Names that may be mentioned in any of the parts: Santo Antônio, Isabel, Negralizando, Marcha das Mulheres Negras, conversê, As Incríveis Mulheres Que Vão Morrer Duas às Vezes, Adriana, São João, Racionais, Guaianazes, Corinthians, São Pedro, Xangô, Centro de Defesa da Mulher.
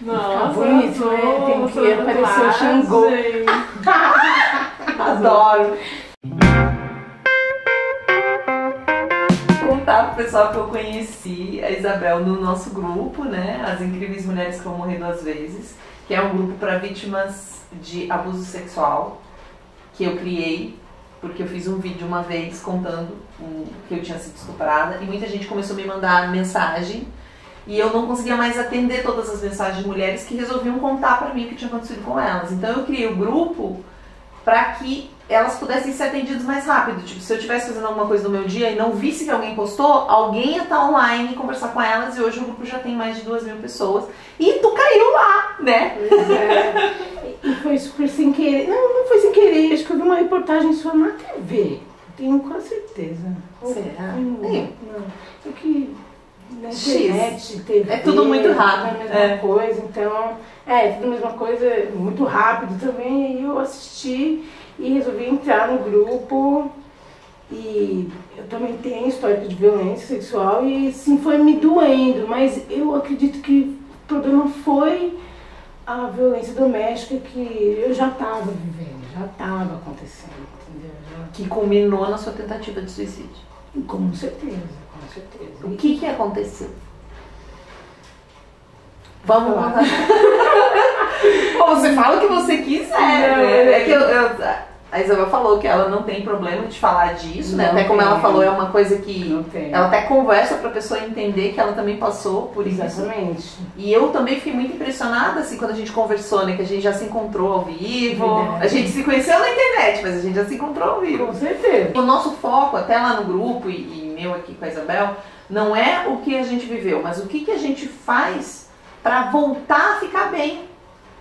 Nossa, bonito, né? Tem que aparecer o Xangô. Adoro. Vou contar pro pessoal que eu conheci a Isabel no nosso grupo, né? As Incríveis Mulheres Que Vão Morrer Duas Vezes, que é um grupo para vítimas de abuso sexual que eu criei, porque eu fiz um vídeo uma vez contando que eu tinha sido estuprada e muita gente começou a me mandar mensagem e eu não conseguia mais atender todas as mensagens de mulheres que resolviam contar pra mim o que tinha acontecido com elas. Então eu criei o grupo pra que elas pudessem ser atendidas mais rápido. Tipo, se eu estivesse fazendo alguma coisa no meu dia e não visse que alguém postou, alguém ia estar online e conversar com elas, e hoje o grupo já tem mais de 2.000 pessoas. E tu caiu lá, né? Pois é. E foi super sem querer. Não foi sem querer, acho que eu vi uma reportagem sua na TV. Tenho quase certeza. Será? Não. Eu que... Na internet, TV, é tudo muito rápido, tudo a mesma coisa, então tudo a mesma coisa, muito rápido também. E eu assisti e resolvi entrar no grupo. E eu também tenho histórico de violência sexual e sim, foi me doendo, mas eu acredito que o problema foi a violência doméstica que eu já estava vivendo, já estava acontecendo, entendeu? Que culminou na sua tentativa de suicídio. Com certeza. O que aconteceu? Vamos contar. Bom, você fala o que você quiser, né? É que a Isabel falou que ela não tem problema de falar disso, né? Até como ela falou, é uma coisa que ela até conversa pra pessoa entender que ela também passou por isso. Exatamente. E eu também fiquei muito impressionada, assim, quando a gente conversou, né? Que a gente já se encontrou ao vivo. Verdade. A gente se conheceu na internet, mas a gente já se encontrou ao vivo. Com certeza. O nosso foco, até lá no grupo eu aqui com a Isabel, não é o que a gente viveu, mas o que a gente faz para voltar a ficar bem.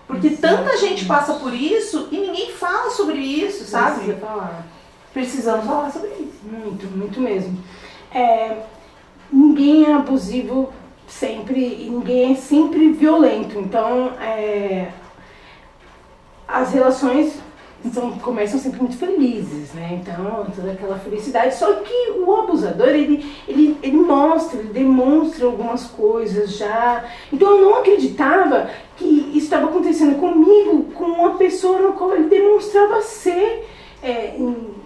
Porque tanta gente passa por isso e ninguém fala sobre isso, sabe? Precisa falar. Precisamos falar sobre isso. Muito, muito mesmo. Ninguém é abusivo sempre e ninguém é sempre violento. Então, as relações... Então, começam sempre muito felizes, né? Então, toda aquela felicidade. Só que o abusador, ele mostra, ele demonstra algumas coisas já. Então, eu não acreditava que isso estava acontecendo comigo, com uma pessoa na qual ele demonstrava ser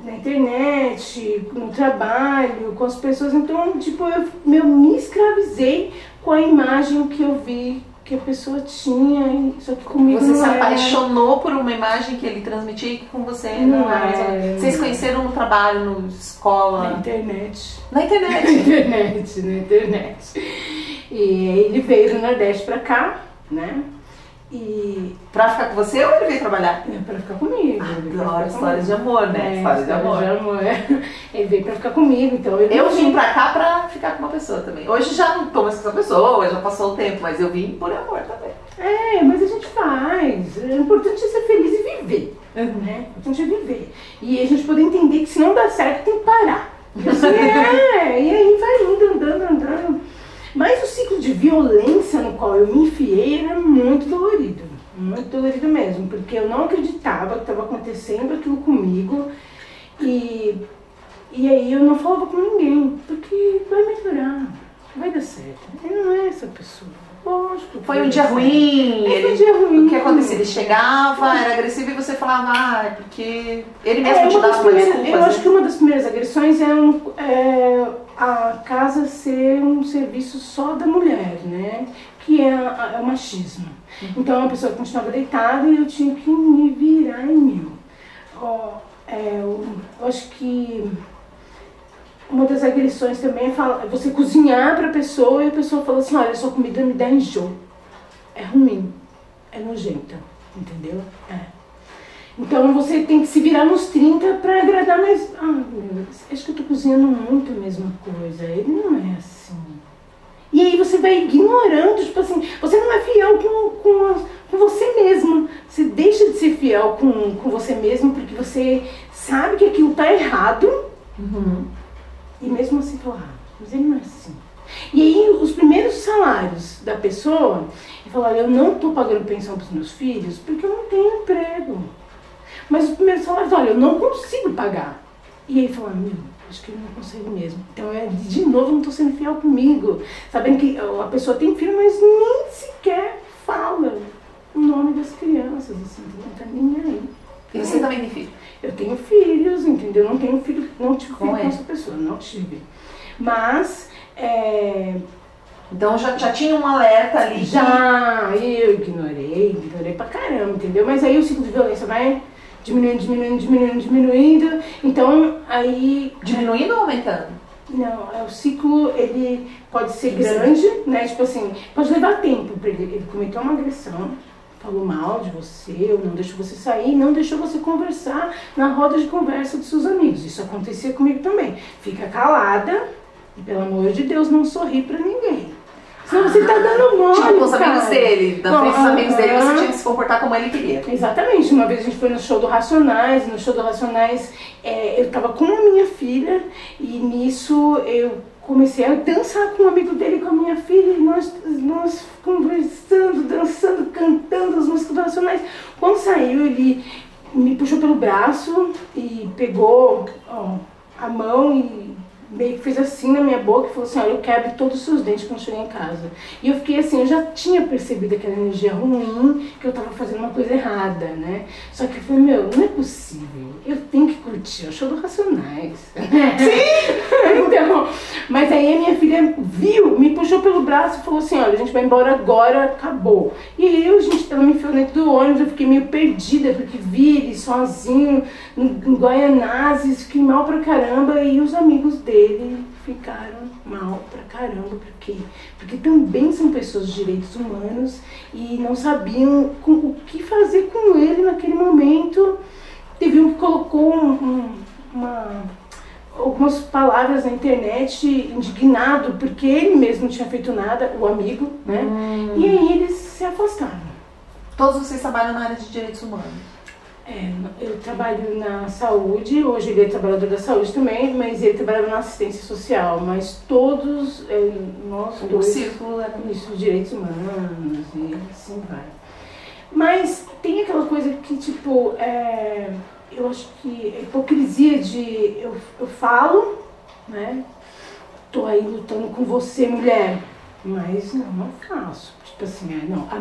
na internet, no trabalho, com as pessoas. Então, tipo, eu me escravizei com a imagem que eu vi que a pessoa tinha, só que comigo não era. Você se apaixonou por uma imagem que ele transmitia e que com você não era. Vocês conheceram no trabalho, na escola? Na internet. Na internet? Na internet, na internet. E ele veio do Nordeste pra cá, né? E... Pra ficar com você ou ele veio trabalhar? Pra ficar comigo. Adoro histórias de amor, né? Histórias de amor. Ele veio pra ficar comigo, então... Eu vim pra cá pra ficar com uma pessoa também. Hoje já não tô mais com essa pessoa, já passou o tempo, mas eu vim por amor também. Mas a gente faz. O importante é ser feliz e viver, né? O importante é viver. E a gente poder entender que se não dá certo, tem que parar. E aí vai indo, andando. Mas o ciclo de violência no qual eu me enfiei era muito dolorido mesmo, porque eu não acreditava que estava acontecendo aquilo comigo e aí eu não falava com ninguém, porque vai melhorar, vai dar certo, ele não é essa pessoa, lógico. Foi um dia ruim, o que acontecia, ele chegava, era agressivo e você falava, porque ele mesmo te dava uma desculpa. Eu acho que uma das primeiras agressões é a casa ser um serviço só da mulher, né? Que é o machismo. Então a pessoa continuava deitada e eu tinha que me virar em mil. Eu acho que uma das agressões também é você cozinhar para a pessoa e a pessoa fala assim, olha, sua comida me dá enjoo. É ruim, é nojenta, entendeu? Então você tem que se virar nos 30 para agradar mais... meu Deus, acho que eu tô cozinhando muito a mesma coisa, ele não é assim. E aí você vai ignorando, tipo assim, você não é fiel com você mesmo. Você deixa de ser fiel com você mesmo porque você sabe que aquilo tá errado. E mesmo assim falar, mas ele não é assim. E aí os primeiros salários da pessoa, ele fala, olha, eu não tô pagando pensão pros meus filhos porque eu não tenho emprego. Mas os primeiros salários, olha, eu não consigo pagar. E aí fala, acho que eu não consigo mesmo. Então, de novo, eu não tô sendo fiel comigo. Sabendo que a pessoa tem filho, mas nem sequer fala. crianças, assim, não tá nem aí. E você também tem filho? Eu tenho filhos, entendeu? Não tenho filho, não tive filho com essa pessoa, não tive. Mas, então já tinha um alerta ali. Já, eu ignorei pra caramba, entendeu? Mas aí o ciclo de violência vai diminuindo. Então, aí... Diminuindo ou aumentando? Não, o ciclo, ele pode ser grande, né? Tipo assim, pode levar tempo pra ele cometer uma agressão, falou mal de você, ou não deixou você sair, não deixou você conversar na roda de conversa dos seus amigos. Isso acontecia comigo também. Fica calada e, pelo amor de Deus, não sorri pra ninguém. Senão você tá dando mole, tipo, os amigos dele, na frente dos amigos dele, você tinha que se comportar como ele queria. Exatamente. Uma vez a gente foi no show do Racionais, eu tava com a minha filha e nisso eu comecei a dançar com um amigo dele, com a minha filha, e nós conversando, dançando, cantando as músicas do Racionais. Quando saiu, ele me puxou pelo braço e pegou a mão e meio que fez assim na minha boca e falou assim: olha, eu quebro todos os seus dentes quando chegar em casa. E eu fiquei assim, eu já tinha percebido aquela energia ruim, que eu tava fazendo uma coisa errada, né? Só que eu falei, meu, não é possível, eu tenho que curtir o show do Racionais. Sim! Então, mas aí a minha filha viu, me puxou pelo braço e falou assim: olha, a gente vai embora agora, acabou. E aí ela me enfiou dentro do ônibus, eu fiquei meio perdida, porque vi ele sozinho, em Guaianazes, fiquei mal pra caramba, e os amigos dele ficaram mal pra caramba. Por quê? Porque também são pessoas de direitos humanos e não sabiam o que fazer com ele naquele momento. Teve um que colocou algumas palavras na internet, indignado, porque ele mesmo não tinha feito nada, o amigo, né? E aí eles se afastaram. Todos vocês trabalham na área de direitos humanos? Eu trabalho na saúde, hoje ele é trabalhador da saúde também, mas ele trabalha na assistência social, mas todos nós dois, círculo é ministro de direitos humanos e assim vai. Mas tem aquela coisa que, tipo, eu acho que a hipocrisia de eu falo, né, tô aí lutando com você, mulher, mas não faço, tipo assim, A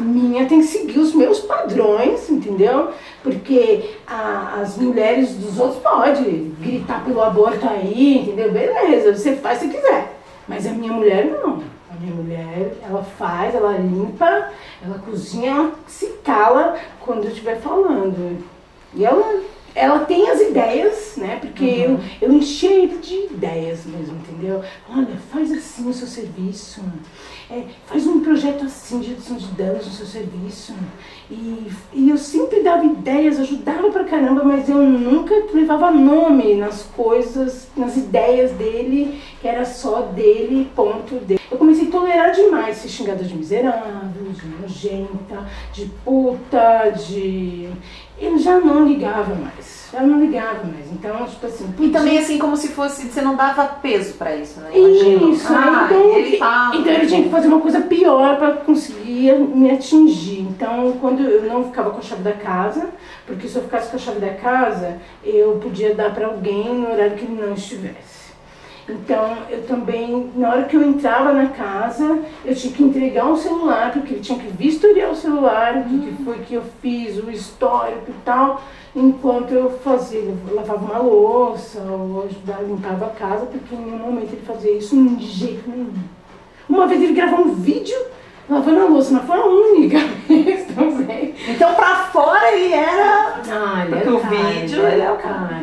minha tem que seguir os meus padrões, entendeu? Porque as mulheres dos outros podem gritar pelo aborto aí, entendeu? Beleza, você faz se quiser. Mas a minha mulher não. A minha mulher, ela faz, ela limpa, ela cozinha, ela se cala quando eu estiver falando. E ela tem as ideias, né? Porque eu enchi ele de ideias mesmo, entendeu? Olha, faz assim o seu serviço, faz um projeto assim de redução de danos no seu serviço. E eu sempre dava ideias, ajudava pra caramba, mas eu nunca levava nome nas coisas, nas ideias dele, que era só dele, ponto dele. Eu comecei a tolerar demais ser xingada de miserável, de nojenta, de puta, de... Eu já não ligava mais, então, tipo assim... Podia... E também assim, como se fosse, você não dava peso pra isso, né? Imagino. Isso, então ele fala, então ele tinha que fazer uma coisa pior pra conseguir me atingir. Então, quando eu não ficava com a chave da casa, porque se eu ficasse com a chave da casa, eu podia dar pra alguém no horário que ele não estivesse. Então, eu também, na hora que eu entrava na casa, eu tinha que entregar um celular, porque ele tinha que vistoriar o celular, o que foi que eu fiz, o histórico e tal, enquanto eu fazia, eu lavava uma louça, ou ajudava, limpava a casa, porque em nenhum momento ele fazia isso de jeito nenhum. Uma vez ele gravou um vídeo lavando a louça, mas foi a única vez também. Então, pra fora ele era... Ah, ele era o vídeo, ele é o cara.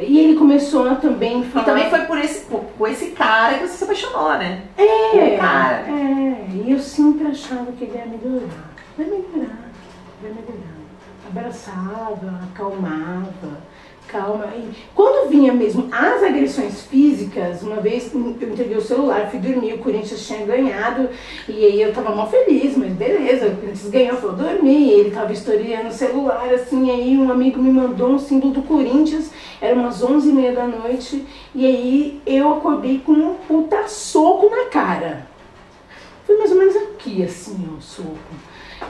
E ele começou a também falar... E também foi por esse cara que você se apaixonou, né? E eu sempre achava que ele ia melhorar. Vai melhorar. Abraçava, acalmava. E quando vinha mesmo as agressões físicas, uma vez eu entreguei o celular, fui dormir, o Corinthians tinha ganhado, e aí eu tava mó feliz, mas beleza, o Corinthians ganhou, foi dormir, ele tava historiando o celular, assim, aí um amigo me mandou um símbolo do Corinthians, era umas 11h30 da noite, e aí eu acordei com um puta soco na cara. Foi mais ou menos aqui, assim, ó, o soco.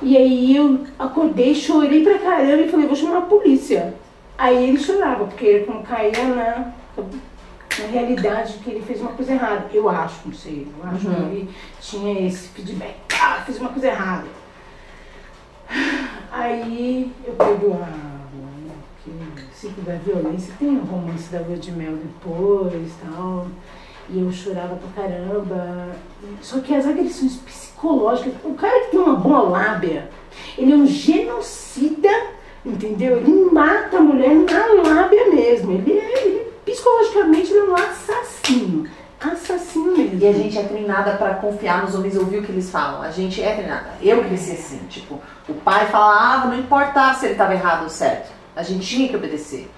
E aí eu acordei, chorei pra caramba e falei, vou chamar a polícia. Aí ele chorava, porque como caía na realidade que ele fez uma coisa errada. Eu acho, não sei, eu acho que ele tinha esse feedback. Ah, fiz uma coisa errada. Aí eu bebo água, né, porque ciclo da violência, tem um romance da lua de mel depois, tal, e eu chorava pra caramba. Só que as agressões psicológicas, o cara que tem uma boa lábia, ele é um genocida, entendeu? Ele mata a mulher na lábia mesmo, ele psicologicamente ele é um assassino. Assassino mesmo. E a gente é treinada pra confiar nos homens, ouvir o que eles falam. A gente é treinada. Eu cresci assim, tipo, o pai falava, não importava se ele tava errado ou certo. A gente tinha que obedecer.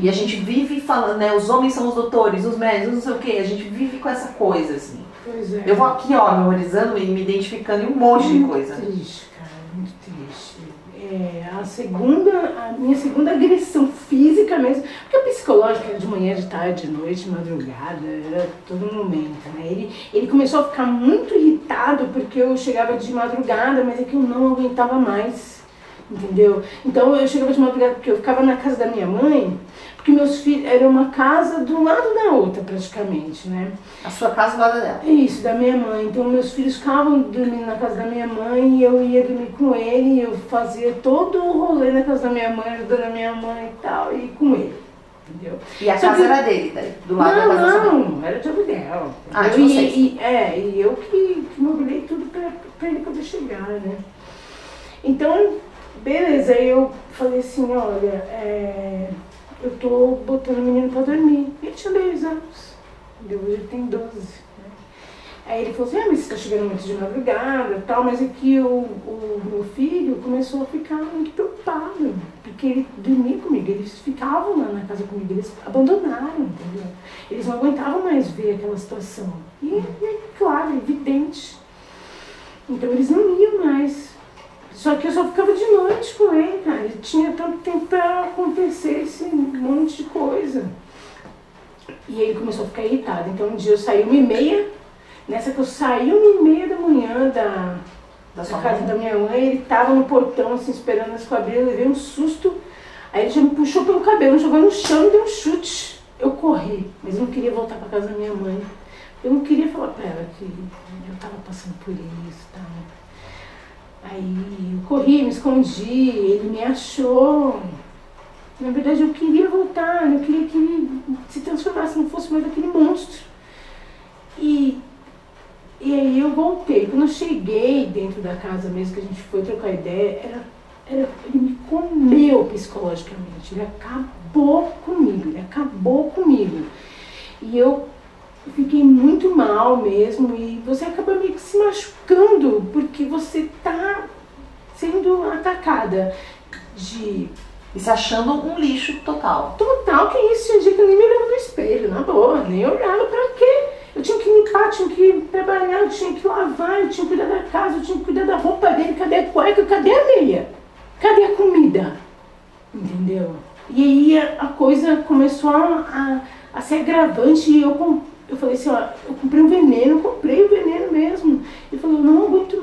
E a gente vive falando, né, os homens são os doutores, os médicos, não sei o que. A gente vive com essa coisa, assim. Pois é. Eu vou aqui, ó, memorizando e me identificando em um monte de coisa. Muito triste, cara, muito triste. É, a minha segunda agressão física mesmo, porque a psicológica era de manhã, de tarde, de noite, de madrugada, era todo momento, né? Ele começou a ficar muito irritado porque eu chegava de madrugada, mas é que eu não aguentava mais, entendeu? Então eu chegava de madrugada porque eu ficava na casa da minha mãe, porque meus filhos, era uma casa do lado da outra praticamente, né? A sua casa do lado dela? Isso, da minha mãe. Então meus filhos ficavam dormindo na casa da minha mãe e eu ia dormir com ele, e eu fazia todo o rolê na casa da minha mãe, ajudando a minha mãe e tal, e com ele. Entendeu? E a casa era dele, daí? Do lado da casa? Não, era de aluguel. Ah, de vocês? E eu que mobilei tudo pra ele poder chegar, né? Então, beleza, aí eu falei assim, olha, eu tô botando o menino pra dormir. Ele tinha 10 anos, hoje ele tem 12. Né? Aí ele falou assim, mas você tá chegando muito de madrugada e tal, mas aqui o meu filho começou a ficar muito preocupado, porque ele dormia comigo, eles ficavam lá na casa comigo, eles abandonaram, entendeu? Eles não aguentavam mais ver aquela situação. E claro, evidente. Então eles não iam mais. Só que eu só ficava de noite com ele, cara. Ele tinha tanto tempo pra acontecer esse monte de coisa. E ele começou a ficar irritado. Então um dia eu saí 1h30, nessa que eu saí 1h30 da manhã da casa da minha mãe, ele tava no portão, assim, esperando as quadrilhas, eu levei um susto. Aí ele já me puxou pelo cabelo, jogou no chão e deu um chute. Eu corri, mas eu não queria voltar pra casa da minha mãe. Eu não queria falar pra ela que eu tava passando por isso e tal. Aí eu corri, me escondi, ele me achou. Na verdade eu queria voltar, eu queria que ele se transformasse, não fosse mais aquele monstro. E aí eu voltei. Quando eu cheguei dentro da casa mesmo, que a gente foi trocar ideia, ele me comeu psicologicamente, ele acabou comigo, E eu fiquei muito mal mesmo, e você acaba meio que se machucando porque você tá sendo atacada de... E se achando um lixo total. Total, que isso, tinha dia que eu nem me olhava no espelho, na boa, nem olhava pra quê? Eu tinha que limpar, tinha que trabalhar, eu tinha que lavar, eu tinha que cuidar da casa, eu tinha que cuidar da roupa dele, cadê a cueca, cadê a meia? Cadê a comida? Entendeu? E aí a coisa começou a ser agravante, e eu falei assim, ó, eu comprei um veneno, mesmo. Ele falou, não aguento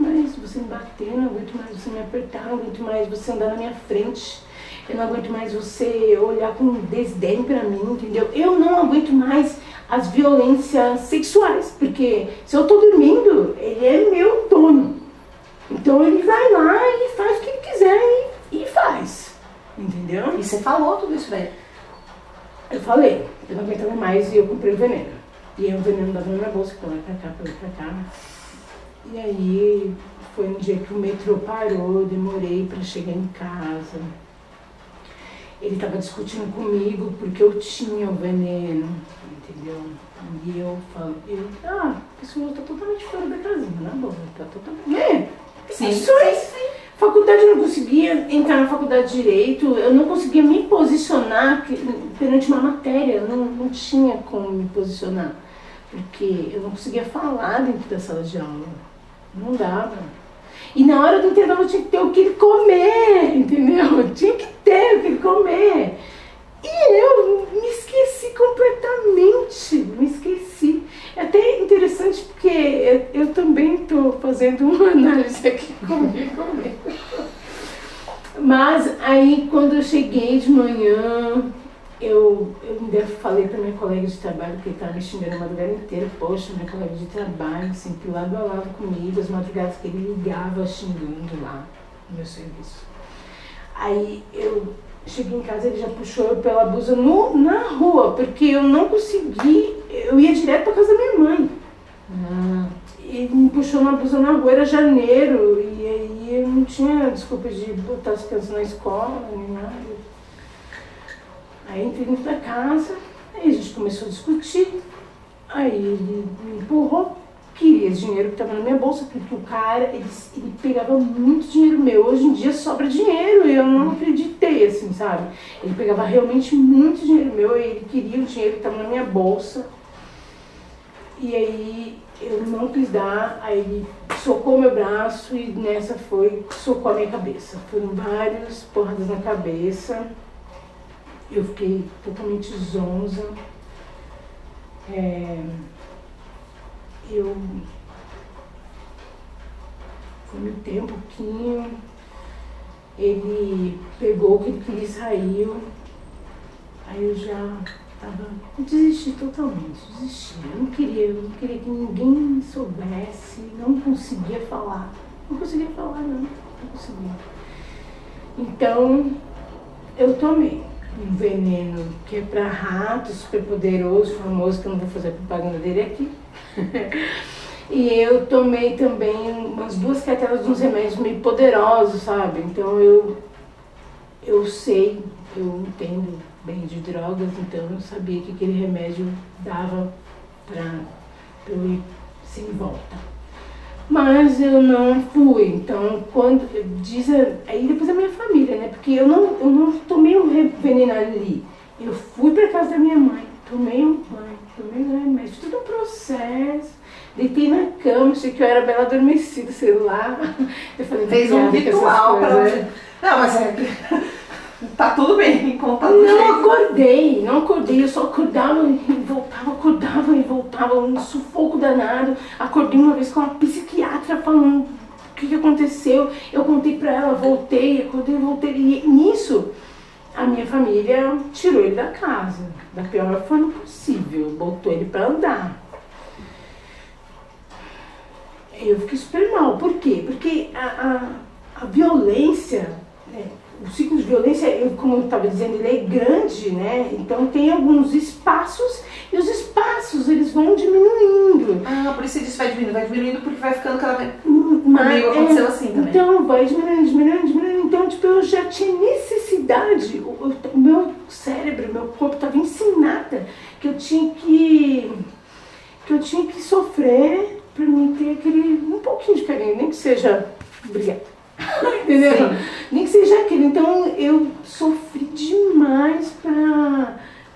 mais, você me bater, não aguento mais você me apertar, não aguento mais você andar na minha frente, eu não aguento mais você olhar com desdém pra mim, entendeu? Eu não aguento mais as violências sexuais, porque se eu tô dormindo, ele é meu dono. Então ele vai lá e faz o que ele quiser e faz, entendeu? E você falou tudo isso daí? Eu falei, eu não aguentava mais e eu comprei o veneno. E aí o veneno dava na minha bolsa, pra lá, pra cá, E aí foi um dia que o metrô parou, eu demorei pra chegar em casa. Ele tava discutindo comigo porque eu tinha o veneno, entendeu? E eu falo, esse senhor tá totalmente fora da casinha, na boa, tá totalmente... Sim. Faculdade, eu não conseguia entrar na faculdade de Direito, eu não conseguia me posicionar perante uma matéria, eu não tinha como me posicionar, porque eu não conseguia falar dentro da sala de aula, não dava. E na hora do intervalo eu tinha que ter o que ele comer, entendeu? Eu tinha que ter o que ele comer. E eu me esqueci completamente, Até interessante porque eu também estou fazendo uma análise aqui comigo. Mas aí quando eu cheguei de manhã, eu ainda falei para minha colega de trabalho, que estava me xingando a madrugada inteira. Poxa, minha colega de trabalho, sempre lado a lado comigo, as madrugadas que ele ligava xingando lá. no meu serviço. Aí eu cheguei em casa, ele já puxou eu pela blusa na rua, porque eu não consegui, eu ia direto para casa da minha mãe. Ele me puxou na blusa na rua, era janeiro, e aí eu não tinha desculpa de botar as crianças na escola, nem nada. Aí entrei dentro da casa, aí a gente começou a discutir, aí ele me empurrou, queria esse dinheiro que estava na minha bolsa, porque o cara, ele pegava muito dinheiro meu, hoje em dia sobra dinheiro, e eu não acreditei, assim, sabe? Ele pegava realmente muito dinheiro meu, ele queria o dinheiro que estava na minha bolsa, e aí eu não quis dar, aí ele socou meu braço e nessa socou a minha cabeça. Foram várias porradas na cabeça. Eu fiquei totalmente zonza. Eu vomitei um pouquinho. Ele pegou o que ele queria e saiu. Aí eu já tava... Eu desisti totalmente, desisti. Eu não queria que ninguém soubesse. Não conseguia falar. Não conseguia falar. Então, eu tomei um veneno que é para rato, super poderoso, famoso, que eu não vou fazer propaganda dele aqui. E eu tomei também umas 2 cartelas de uns remédios meio poderosos, sabe? Então eu sei, eu entendo bem de drogas, então eu sabia que aquele remédio dava para eu ir sem volta. Mas eu não fui, então quando diz, aí depois a minha família, né, porque eu não tomei um veneno ali, eu fui para casa da minha mãe, tomei um banho, tomei um remédio, tudo um processo, deitei na cama, achei que eu era bela adormecida, sei lá, eu falei, fez um ritual para hoje, não, mas tá tudo bem, conta tudo. Não acordei, eu só acordava e voltava, um sufoco danado. Acordei uma vez com uma psiquiatra falando o que aconteceu. Eu contei pra ela, acordei e voltei. E nisso, a minha família tirou ele da casa, da pior forma possível, botou ele pra andar. Eu fiquei super mal, por quê? Porque a violência, né? O ciclo de violência, como eu estava dizendo, ele é grande, né? Então tem alguns espaços e os espaços eles vão diminuindo. Ah, por isso diz vai diminuindo porque vai ficando cada vez... Comigo aconteceu assim também. Então vai diminuindo. Então tipo, eu já tinha necessidade, o meu cérebro, meu corpo estava ensinado que eu tinha que sofrer para mim ter aquele um pouquinho de carinho, nem que seja obrigada. Entendeu? Sim. Nem que seja aquele. Então eu sofri demais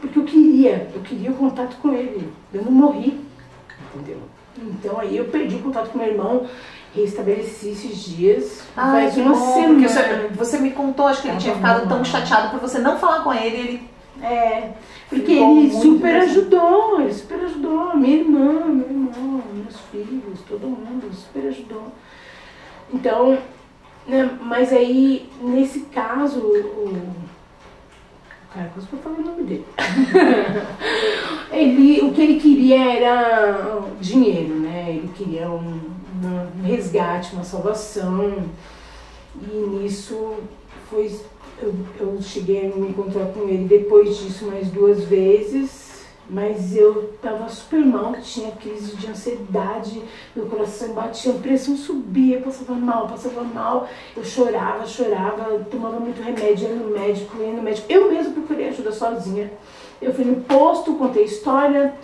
porque eu queria o contato com ele. Eu não morri, entendeu? Então aí eu perdi o contato com meu irmão, restabeleci esses dias. Ai, faz uma semana. Você me contou, acho que ele tinha ficado tão chateado por você não falar com ele. Porque ele super ajudou. Minha irmã, meu irmão, meus filhos, todo mundo super ajudou. Então... Mas aí, nesse caso, o cara, quase que eu falei o nome dele. O que ele queria era dinheiro, né? Ele queria um resgate, uma salvação. E nisso, eu cheguei a me encontrar com ele depois disso mais 2 vezes. Mas eu tava super mal, tinha crise de ansiedade, meu coração batia, a pressão subia, passava mal. Eu chorava, tomava muito remédio, ia no médico. Eu mesma procurei ajuda sozinha. Eu fui no posto, contei a história,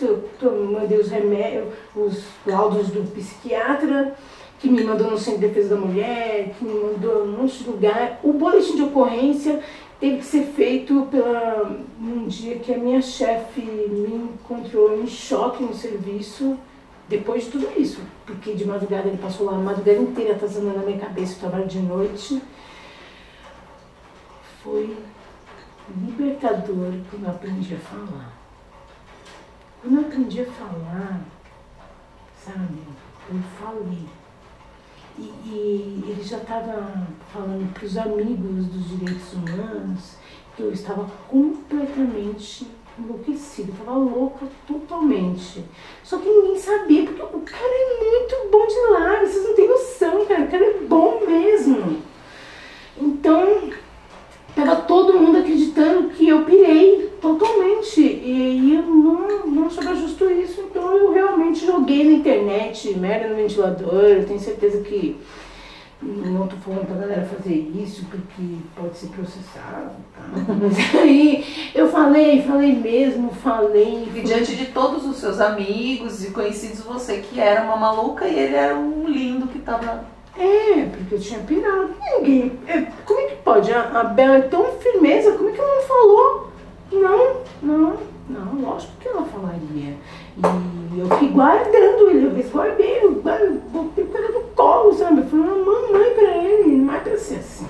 mandei os remédios, os laudos do psiquiatra, que me mandou no Centro de Defesa da Mulher, que me mandou em um monte de lugar. O boletim de ocorrência teve que ser feito num dia que a minha chefe me encontrou em choque no serviço, depois de tudo isso. Porque de madrugada ele passou lá, a madrugada inteira atazanando na minha cabeça, o trabalho de noite. Foi libertador quando eu aprendi a falar. Quando eu aprendi a falar, sabe, eu falei. E ele já estava falando para os amigos dos direitos humanos que eu estava completamente enlouquecida, estava louca totalmente. Só que ninguém sabia, porque o cara é muito bom de lá, vocês não têm noção, cara, o cara é bom mesmo. doador, eu tenho certeza que não estou falando para a galera fazer isso, porque pode ser processado, tá? Mas aí eu falei mesmo. E diante de todos os seus amigos e conhecidos, você que era uma maluca e ele era um lindo que tava... É, porque eu tinha pirado. Ninguém... Como é que pode? A Bela é tão firmeza, como é que ela não falou? Não, lógico que ela falaria. E eu fiquei guardando ele, eu guardei, vou ter coisa no colo, sabe? Eu falei uma mamãe pra ele, não é pra ser assim.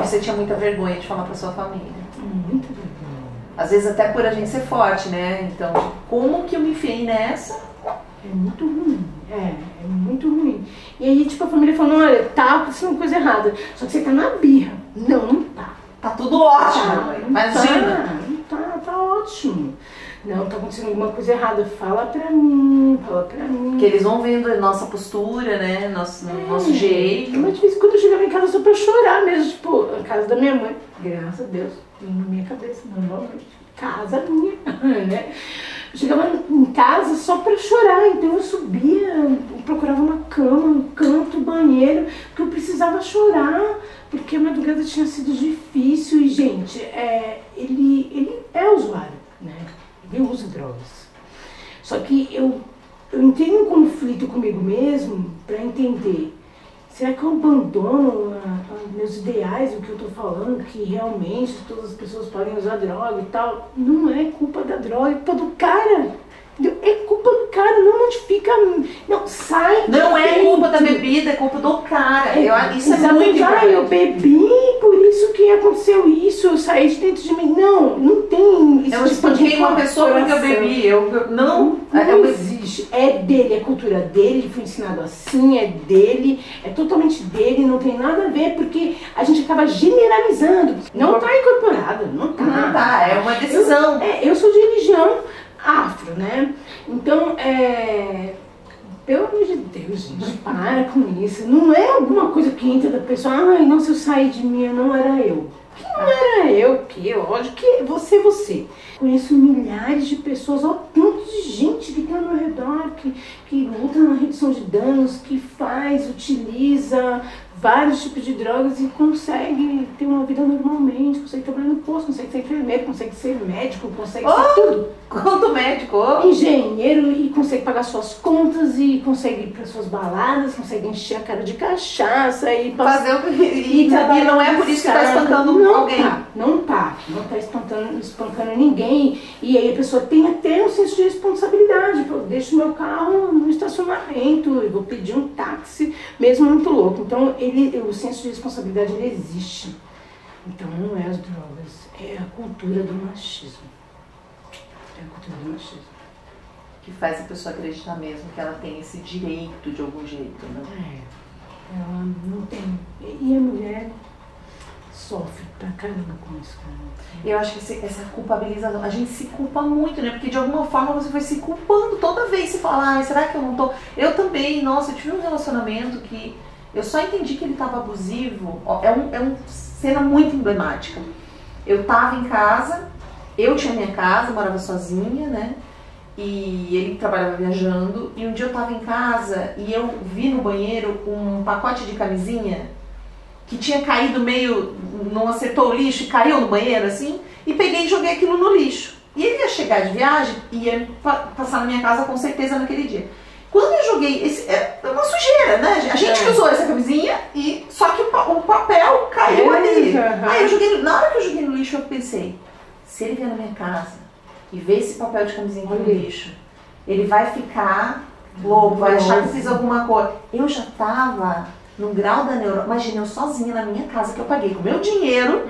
Você tinha muita vergonha de falar pra sua família? Muita vergonha. Às vezes até por a gente ser forte, né? Então, como que eu me enfiei nessa? É muito ruim, é muito ruim. E aí, tipo, a família falou, olha, tá acontecendo coisa errada, só que você tá na birra. Não tá. Tá tudo ótimo, imagina. Tá ótimo. Não, tá acontecendo alguma coisa errada, fala pra mim. Porque eles vão vendo a nossa postura, né, nosso jeito. Mas de vez em quando eu chegava em casa só pra chorar mesmo, tipo, a casa da minha mãe. Graças a Deus, na minha cabeça, normalmente, casa minha, né. Eu chegava em casa só pra chorar, então eu subia, eu procurava uma cama, um canto, um banheiro, porque eu precisava chorar, porque a madrugada tinha sido difícil e, gente, ele é usuário, né. Eu uso drogas. Só que eu entrei um conflito comigo mesmo para entender, será que eu abandono meus ideais, o que eu tô falando, que realmente todas as pessoas podem usar droga e tal? Não é culpa da droga, é culpa do cara. É culpa do cara, não modifica, não sai. Não é culpa da bebida, é culpa do cara. Isso é muito importante. Eu bebi, por isso que aconteceu isso, eu saí de dentro de mim. Não tem isso. Eu espanquei uma pessoa porque eu bebi. Não existe. É dele, é cultura dele, ele foi ensinado assim, é dele, é totalmente dele, não tem nada a ver, porque a gente acaba generalizando. Não tá incorporado, não tá. Não tá, é uma decisão. Eu sou de religião afro, né? Então, pelo amor de Deus, gente, para com isso. Não é alguma coisa que entra da pessoa, ai, não, se eu sair de mim, não era eu. Que não era eu, que ódio, que você. Conheço milhares de pessoas, ó, tanto de gente que tem ao meu redor, que luta na redução de danos, que faz, utiliza vários tipos de drogas e consegue ter uma vida normalmente, consegue trabalhar no posto, consegue ser enfermeiro, consegue ser médico, consegue ser tudo. Quanto médico? Engenheiro, e consegue pagar suas contas, e consegue ir para suas baladas, consegue encher a cara de cachaça e fazer o que... E não é por isso que está espantando alguém. Não tá espantando ninguém. E aí a pessoa tem até um senso de responsabilidade. Eu deixo meu carro no estacionamento, eu vou pedir um táxi, mesmo muito louco. Então, o senso de responsabilidade, ele existe. Então, não é as drogas, é a cultura do machismo. É a cultura do machismo. Que faz a pessoa acreditar mesmo que ela tem esse direito de algum jeito, né? Ela não tem. E a mulher sofre pra caramba com isso. Eu acho que essa culpabilização, a gente se culpa muito, né? Porque de alguma forma você vai se culpando toda vez. Você fala, ah, será que eu não tô... Eu também, nossa, eu tive um relacionamento que... Eu só entendi que ele estava abusivo, é uma cena muito emblemática. Eu estava em casa, eu tinha minha casa, morava sozinha, né? E ele trabalhava viajando, e um dia eu estava em casa e eu vi no banheiro um pacote de camisinha que tinha caído meio, não acertou o lixo, caiu no banheiro assim, e peguei e joguei aquilo no lixo. E ele ia chegar de viagem e ia passar na minha casa com certeza naquele dia. Quando eu joguei, é uma sujeira, né? A gente usou essa camisinha, e só que o papel caiu ali. Aí eu joguei, na hora que eu joguei no lixo, eu pensei, se ele vier na minha casa e ver esse papel de camisinha no lixo, ele vai ficar louco, vai achar que fiz alguma coisa. Eu já tava num grau da neurose, imagina eu sozinha na minha casa, que eu paguei com meu dinheiro,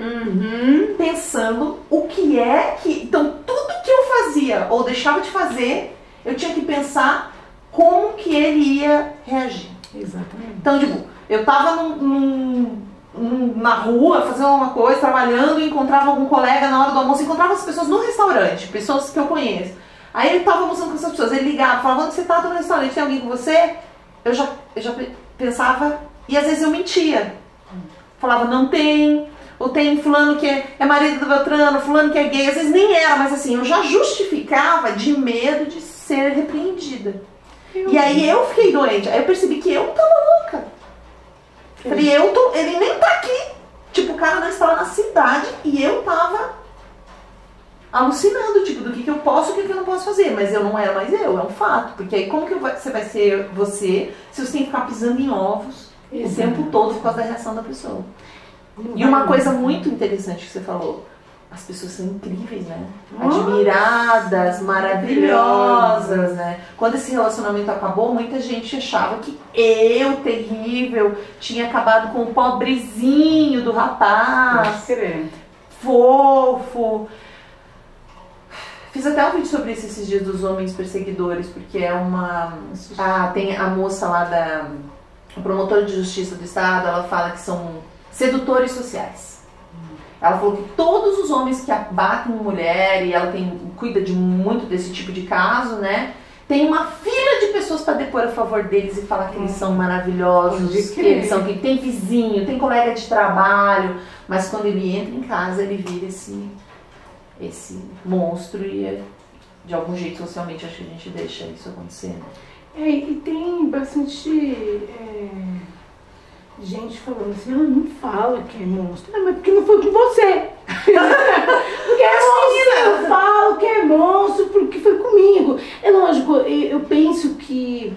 pensando o que é que... Então tudo que eu fazia ou deixava de fazer, eu tinha que pensar como que ele ia reagir. Exatamente. Então, tipo, eu tava na rua fazendo alguma coisa, trabalhando, encontrava algum colega na hora do almoço, encontrava as pessoas no restaurante, pessoas que eu conheço. Aí ele tava almoçando com essas pessoas, ele ligava, falava, onde você tá? Tô no restaurante, tem alguém com você? Eu já pensava, e às vezes eu mentia. Falava, não tem, ou tem fulano que é marido do Beltrano, fulano que é gay, às vezes nem era, mas assim, eu já justificava de medo de ser repreendida. E aí eu fiquei doente. Aí eu percebi que eu tava louca. Falei, ele nem tá aqui. Tipo, o cara não estava na cidade e eu tava alucinando, tipo, do que eu posso e o que eu não posso fazer. Mas eu não era mais eu, é um fato. Porque aí como que você vai ser você se você tem que ficar pisando em ovos o tempo todo por causa da reação da pessoa? E uma coisa muito interessante que você falou, as pessoas são incríveis, né? Admiradas, maravilhosas, né? Quando esse relacionamento acabou, muita gente achava que eu, terrível, tinha acabado com o pobrezinho do rapaz. Fofo. Fiz até um vídeo sobre isso esses dias, dos homens perseguidores, porque é uma... tem a moça lá da... a promotora de justiça do estado, ela fala que são sedutores sociais. Ela falou que todos os homens que abatem mulher, e ela cuida de muito desse tipo de caso, né? Tem uma fila de pessoas para depor a favor deles e falar que eles são maravilhosos, que eles são... que tem vizinho, tem colega de trabalho, mas quando ele entra em casa, ele vira esse monstro, e de algum jeito socialmente acho que a gente deixa isso acontecer, né? E tem bastante gente falando assim, ela não fala que é monstro. Não, mas porque não foi com você. Porque é monstro, eu falo que é monstro porque foi comigo. É lógico, eu penso que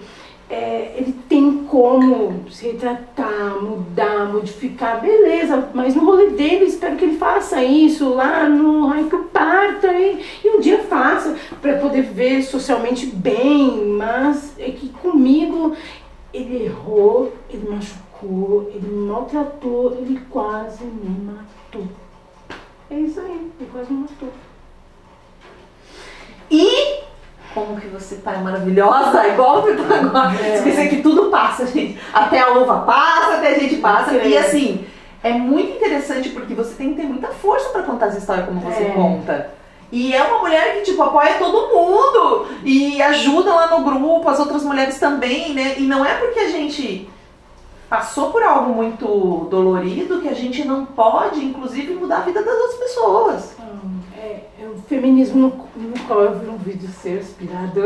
ele tem como se retratar, mudar, modificar, beleza, mas no rolê dele eu espero que ele faça isso lá no raio que eu parta, e um dia faça pra poder ver socialmente bem, mas é que comigo ele errou, ele machucou, ele me maltratou, ele quase me matou. É isso aí, ele quase me matou. E... como que você tá maravilhosa, igual você tá agora. Esquecer que tudo passa, gente. Até a luva passa, até a gente passa. E assim, é muito interessante porque você tem que ter muita força pra contar as histórias como você conta. E é uma mulher que, tipo, apoia todo mundo e ajuda lá no grupo, as outras mulheres também, né? E não é porque a gente passou por algo muito dolorido que a gente não pode, inclusive, mudar a vida das outras pessoas. O feminismo no qual eu vi um vídeo seu inspirador.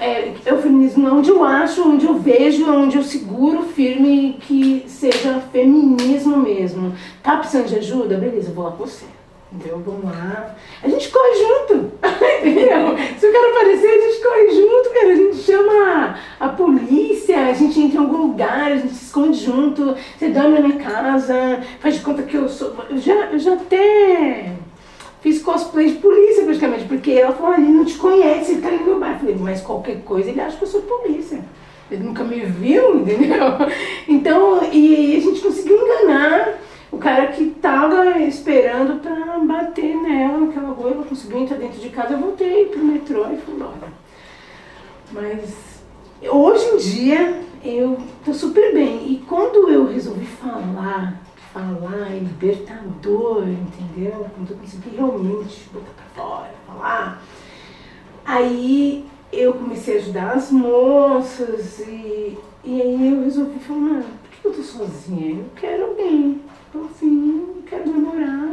É o feminismo onde eu acho, onde eu vejo, onde eu seguro firme que seja feminismo mesmo. Tá precisando de ajuda? Beleza, eu vou lá com você. Entendeu? Vamos lá. A gente corre junto. Entendeu? Se o cara aparecer, a gente corre junto, cara. A gente chama a polícia, a gente entra em algum lugar, a gente se esconde junto. Você dorme na minha casa, faz de conta que eu sou... Eu já até... fiz cosplay de polícia, praticamente, porque ela falou, ele não te conhece, ele tá ali no bar. Eu falei, mas qualquer coisa ele acha que eu sou polícia. Ele nunca me viu, entendeu? Então, e a gente conseguiu enganar o cara que tava esperando pra bater nela, naquela rua. Ela conseguiu entrar dentro de casa, eu voltei pro metrô e fui embora. Mas, hoje em dia, eu tô super bem. E quando eu resolvi falar é libertador, entendeu? Quando eu consegui realmente botar pra fora, falar. Aí eu comecei a ajudar as moças e aí eu resolvi falar, mano, por que eu tô sozinha? Eu quero alguém, tô assim, eu quero namorar.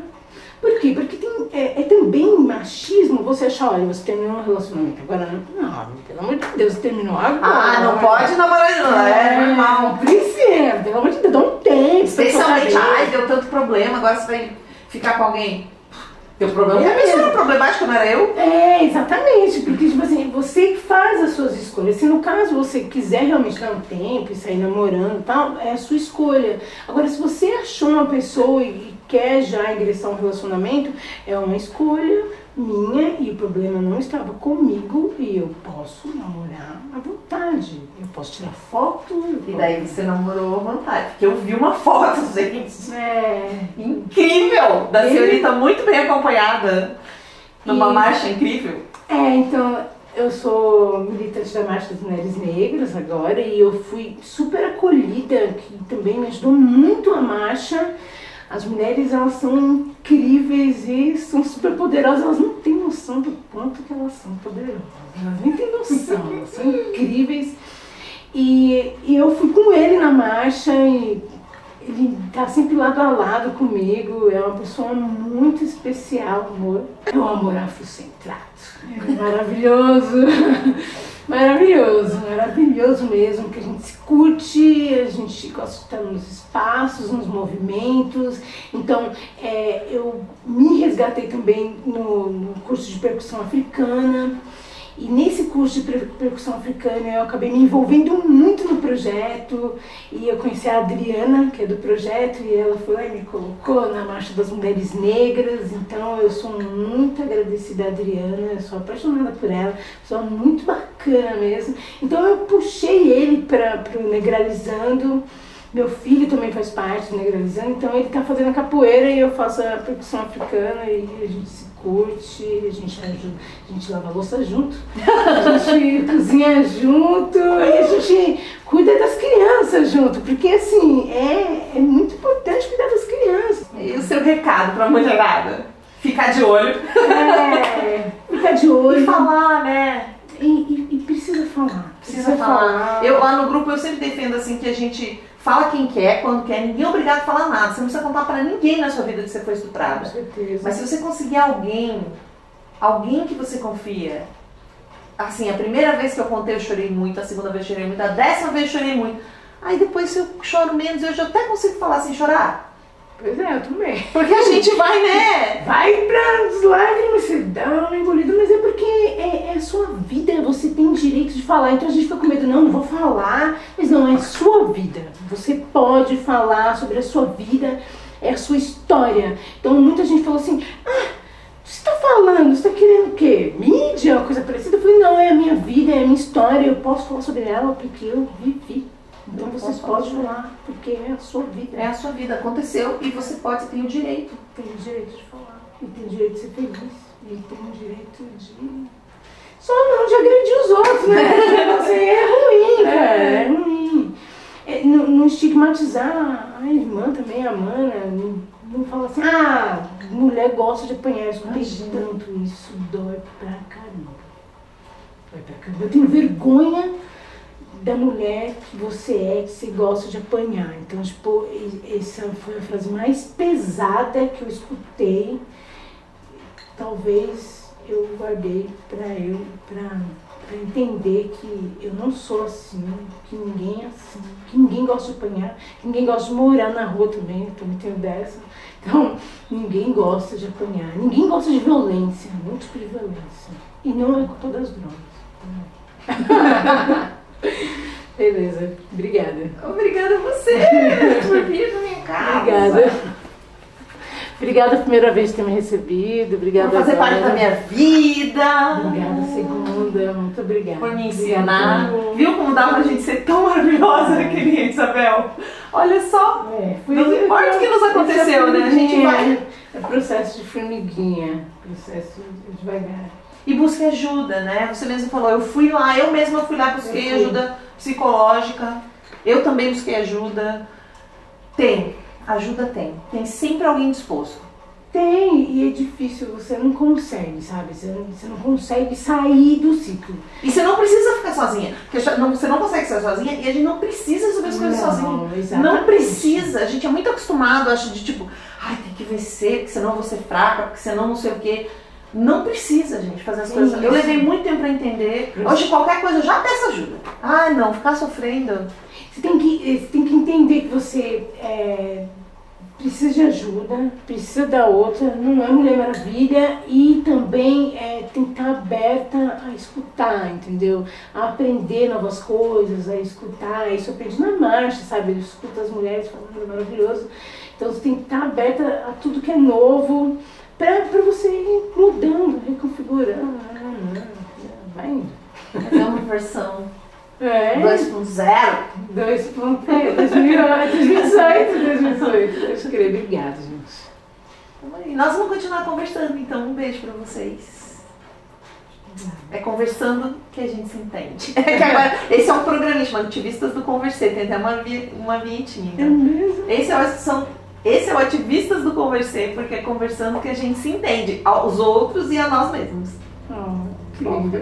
Por quê? Porque tem, é também machismo você achar, olha, você terminou um relacionamento, agora não, pelo amor de Deus, você terminou agora. Ah, não pode namorar de novo, é normal. Precisa, pelo amor de Deus, dá um tempo. Especialmente, ai, deu tanto problema, agora você vai ficar com alguém. Teu problema é mesmo, era problemático, não era eu? É, exatamente, porque tipo assim, você faz as suas escolhas. Se no caso você quiser realmente dar um tempo e sair namorando e tal, é a sua escolha. Agora, se você achou uma pessoa e quer já ingressar um relacionamento, é uma escolha minha e o problema não estava comigo e eu posso namorar à vontade. Eu posso tirar foto. E daí você namorou à vontade, porque eu vi uma foto, gente. Incrível! Da senhorita muito bem acompanhada numa marcha incrível. Então eu sou militante da Marcha das Mulheres Negras agora e eu fui super acolhida, que também me ajudou muito a marcha. As mulheres, elas são incríveis e são super poderosas, elas não têm noção do quanto que elas são poderosas, elas nem têm noção, elas são incríveis. E eu fui com ele na marcha e ele tá sempre lado a lado comigo, é uma pessoa muito especial, amor. É um amor afrocentrado, é maravilhoso. Maravilhoso, maravilhoso mesmo, que a gente se curte, a gente gosta nos espaços, nos movimentos. Então eu me resgatei também no curso de percussão africana, e nesse curso de percussão africana eu acabei me envolvendo muito no projeto, e eu conheci a Adriana, que é do projeto, e ela foi lá e me colocou na Marcha das Mulheres Negras. Então eu sou muito agradecida à Adriana, eu sou apaixonada por ela, pessoa muito bacana mesmo. Então eu puxei ele para o Negralizando. Meu filho também faz parte do Negralizando, então ele tá fazendo a capoeira e eu faço a percussão africana, e a gente se curte, a gente ajuda, a gente lava a louça junto, a gente cozinha junto, e a gente cuida das crianças junto, porque assim, é muito importante cuidar das crianças. E o seu recado pra mulherada? Ficar de olho. Ficar de olho. E falar, né? E precisa falar. Precisa falar. Eu lá no grupo eu sempre defendo assim que a gente fala quem quer, quando quer, ninguém é obrigado a falar nada. Você não precisa contar pra ninguém na sua vida que você foi estuprada. Com certeza. Mas se você conseguir alguém que você confia, assim, a primeira vez que eu contei eu chorei muito, a segunda vez eu chorei muito, a décima vez eu chorei muito. Aí depois eu choro menos, hoje eu até consigo falar sem chorar. Pois é, eu também. Porque a gente vai, né? Vai pra as lágrimas, você dá uma engolida, mas é porque é sua vida, você tem direito de falar. Então a gente fica com medo, não vou falar, mas não, é sua vida. Você pode falar sobre a sua vida, é a sua história. Então muita gente falou assim, você tá falando, você tá querendo o quê? Mídia, uma coisa parecida? Eu falei, não, é a minha vida, é a minha história, eu posso falar sobre ela porque eu vivi. Então vocês podem falar, porque é a sua vida. É a sua vida, aconteceu e você pode, tem o direito. Tem o direito de falar, e tem o direito de ser feliz, e tem o direito de... Só não de agredir os outros, né? É ruim, cara, é ruim. É, não estigmatizar a irmã também, a mana, não fala assim, mulher gosta de apanhar, eu escutei tanto isso, dói pra caramba. Dói pra caramba, eu tenho vergonha da mulher que você é, que você gosta de apanhar. Então, tipo, essa foi a frase mais pesada que eu escutei. Talvez eu guardei pra entender que eu não sou assim, que ninguém é assim, que ninguém gosta de apanhar, que ninguém gosta de morar na rua também tenho dessa. Então, ninguém gosta de apanhar, ninguém gosta de violência, muito tipo de violência. E não é com todas as drogas. Beleza, obrigada. Obrigada a você por vir na minha casa. Obrigada. Obrigada a primeira vez por ter me recebido. Obrigada por fazer parte da minha vida. Obrigada, segunda. Muito obrigada. Por me ensinar. Obrigada. Viu como dá pra gente ser tão maravilhosa, querida Isabel? Olha só. Não importa o que nos aconteceu, né? A gente vai. É processo de formiguinha. Processo devagar. E busque ajuda, né? Você mesmo falou, eu mesma fui lá, busquei ajuda psicológica, eu também busquei ajuda. Tem sempre alguém disposto. Tem, e é difícil, você não consegue, sabe? Você não consegue sair do ciclo. E você não precisa ficar sozinha, porque você não consegue ser sozinha e a gente não precisa resolver as coisas sozinha. Exatamente. Não precisa, a gente é muito acostumado, acho, de tipo, tem que vencer, porque senão eu vou ser fraca, porque senão não sei o quê. Não precisa, gente, fazer as coisas. Eu levei muito tempo pra entender. Hoje qualquer coisa eu já peço ajuda. Não, ficar sofrendo. Você tem que entender que você precisa de ajuda, precisa da outra, não é Mulher Maravilha, e também tem que estar aberta a escutar, entendeu? A aprender novas coisas, a escutar. Isso eu aprendi na marcha, sabe? Eu escuto as mulheres falando, é maravilhoso. Então você tem que estar aberta a tudo que é novo, pra você ir mudando, reconfigurando, vai indo. É uma versão 2.0. 2.0, 2018. Eu escrevi, obrigada, gente. Nós vamos continuar conversando, então. Um beijo pra vocês. É conversando que a gente se entende. Que agora, esse é um programa chamado Ativistas do Conversei, tem até uma vinhetinha. Então. É mesmo? Esse é o Ativistas do Conversei, porque é conversando que a gente se entende, aos outros e a nós mesmos. Que lindo.